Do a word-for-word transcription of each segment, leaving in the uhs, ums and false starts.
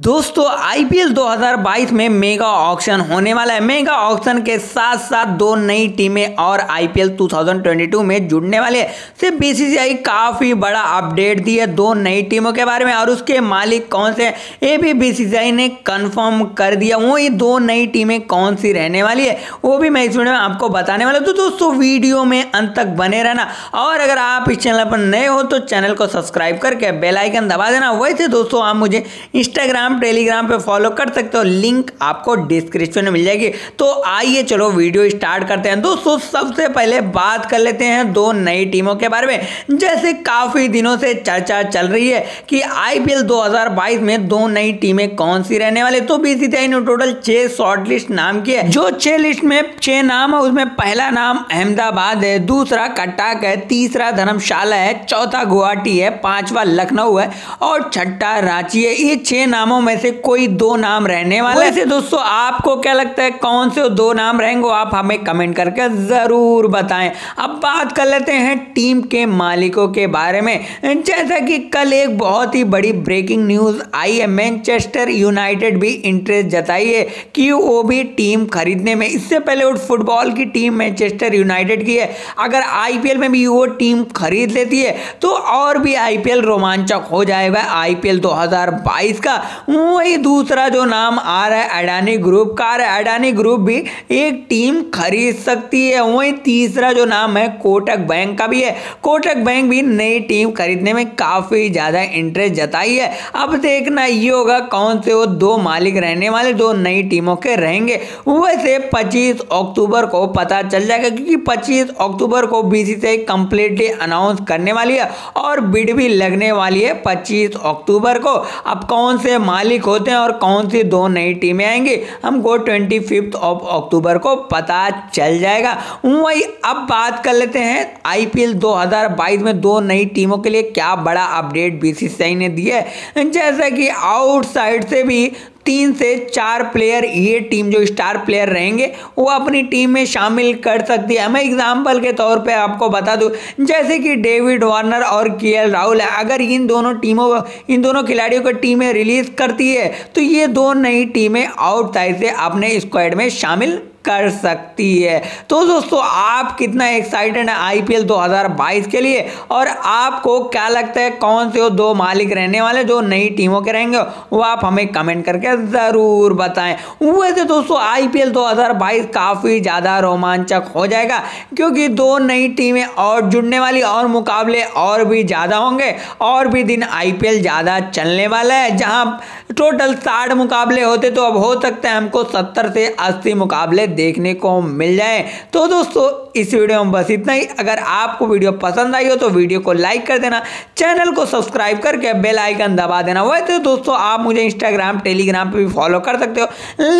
दोस्तों आईपीएल दो हज़ार बाईस में मेगा ऑक्शन होने वाला है। मेगा ऑक्शन के साथ साथ दो नई टीमें और आईपीएल दो हज़ार बाईस में जुड़ने वाली है। सिर्फ बीसीसीआई काफ़ी बड़ा अपडेट दी है दो नई टीमों के बारे में और उसके मालिक कौन से हैं ये भी बीसीसीआई ने कंफर्म कर दिया। वो ये दो नई टीमें कौन सी रहने वाली है वो भी मैं इस वीडियो में आपको बताने वाला हूँ। तो दोस्तों वीडियो में अंत तक बने रहना और अगर आप इस चैनल पर नए हो तो चैनल को सब्सक्राइब करके बेल आइकन दबा देना। वैसे दोस्तों आप मुझे इंस्टाग्राम टेलीग्राम पे फॉलो कर सकते हो, लिंक आपको डिस्क्रिप्शन में मिल जाएगी। तो आइए चलो वीडियो स्टार्ट करते हैं। दोस्तों सबसे पहले बात कर लेते हैं दो नई टीमों के बारे में। जैसे काफी दिनों से चर्चा चल रही है कि आईपीएल दो हज़ार बाईस में दो नई टीमें कौन सी रहने वाली, तो बीसीसीआई ने टोटल छह शॉर्ट लिस्ट नाम की है। जो छह लिस्ट में छह नाम है उसमें पहला नाम अहमदाबाद है, दूसरा कटक है, तीसरा धर्मशाला है, चौथा गुवाहाटी है, पांचवा लखनऊ है और छठा रांची है। ये छह नाम में से कोई दो नाम रहने वाले। वैसे दोस्तों आपको क्या लगता है कौन से दो नाम रहेंगे आप हमें कमेंट करके जरूर बताएं। अब बात कर लेते हैं टीम के मालिकों के बारे में। जैसा कि कल एक बहुत ही बड़ी ब्रेकिंग न्यूज आई है, मैनचेस्टर यूनाइटेड भी इंटरेस्ट जताई है कि वो भी टीम खरीदने में। इससे पहले वो फुटबॉल की टीम मैनचेस्टर यूनाइटेड की है। अगर आईपीएल में भी वो टीम खरीद लेती है तो और भी आईपीएल रोमांचक हो जाएगा आईपीएल दो हज़ार बाईस का। वही दूसरा जो नाम आ रहा है अडानी ग्रुप का है, अडानी ग्रुप भी एक टीम खरीद सकती है। वही तीसरा जो नाम है कोटक बैंक का भी है, कोटक बैंक भी नई टीम खरीदने में काफ़ी ज़्यादा इंटरेस्ट जताई है। अब देखना ये होगा कौन से वो दो मालिक रहने वाले दो नई टीमों के रहेंगे। वैसे पच्चीस अक्टूबर को पता चल जाएगा क्योंकि पच्चीस अक्टूबर को बीसीसीआई कंप्लीटली अनाउंस करने वाली है और बिड भी लगने वाली है पच्चीस अक्टूबर को। अब कौन से मालिक होते हैं और कौन सी दो नई टीमें आएंगी हमको ट्वेंटी फिफ्थ ऑफ अक्टूबर को पता चल जाएगा। वही अब बात कर लेते हैं आईपीएल दो हज़ार बाईस में दो नई टीमों के लिए क्या बड़ा अपडेट बीसीसीआई ने दिया है। जैसा कि आउटसाइड से भी तीन से चार प्लेयर ये टीम जो स्टार प्लेयर रहेंगे वो अपनी टीम में शामिल कर सकती है। मैं एग्जांपल के तौर पे आपको बता दूं जैसे कि डेविड वार्नर और के एल राहुल है। अगर इन दोनों टीमों इन दोनों खिलाड़ियों को टीमें रिलीज करती है तो ये दो नई टीमें आउटसाइड से अपने स्क्वाड में शामिल कर सकती है। तो दोस्तों आप कितना एक्साइटेड हैं आईपीएल दो हज़ार बाईस के लिए और आपको क्या लगता है कौन से वो दो मालिक रहने वाले जो नई टीमों के रहेंगे वो आप हमें कमेंट करके ज़रूर बताएं। वैसे दोस्तों आईपीएल दो हज़ार बाईस काफ़ी ज़्यादा रोमांचक हो जाएगा क्योंकि दो नई टीमें और जुड़ने वाली और मुकाबले और भी ज़्यादा होंगे और भी दिन आईपीएल ज़्यादा चलने वाला है। जहाँ टोटल साठ मुकाबले होते तो अब हो सकता है हमको सत्तर से अस्सी मुकाबले देखने को मिल जाए। तो दोस्तों इस वीडियो में बस इतना ही। अगर आपको वीडियो पसंद आई हो तो वीडियो को लाइक कर देना, चैनल को सब्सक्राइब करके बेल आइकन दबा देना। वैसे दोस्तों आप मुझे इंस्टाग्राम टेलीग्राम पे भी फॉलो कर सकते हो,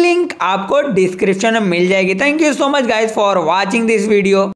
लिंक आपको डिस्क्रिप्शन में मिल जाएगी। Thank you so much guys for watching this video.